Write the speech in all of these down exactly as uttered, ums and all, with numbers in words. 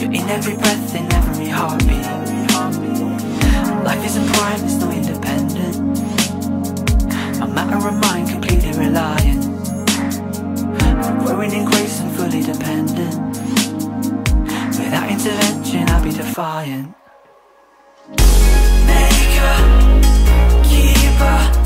You're in every breath, in every heartbeat. Life is important, it's not independent. A matter of mind, completely reliant. Growing in grace and fully dependent. Without intervention, I'll be defiant. Maker, keeper,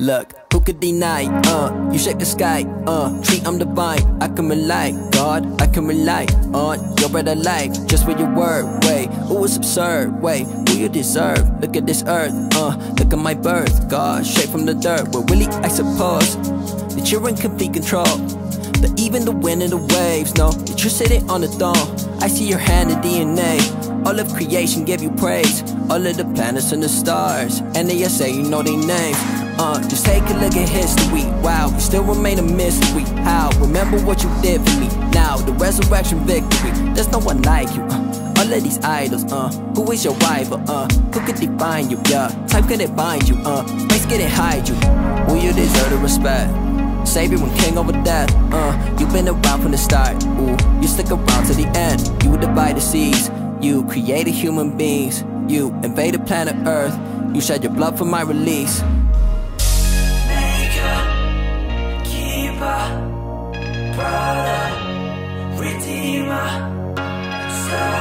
look, who could deny, uh, you shape the sky, uh, treat I'm divine, I can rely, God, I can rely on your bread of life, just with your word, way, ooh it's absurd, way, who you deserve, look at this earth, uh, look at my birth, God, shaped from the dirt, well really I suppose, that you're in complete control, but even the wind and the waves know, that you're sitting on the throne, I see your hand in D N A, all of creation gave you praise, all of the planets and the stars, and they just say you know their names. Uh, just take a look at history, wow, you still remain a mystery. How, remember what you did for me, now the resurrection victory. There's no one like you, uh, all of these idols, uh, who is your rival, uh, who could define you, yeah, type couldn't find you, uh, space couldn't hide you. Will you deserve the respect, savior and king over death, uh, you've been around from the start, ooh, you stick around to the end, you divide the seas, you created human beings, you invaded planet earth, you shed your blood for my release. Brother, Redeemer, Son.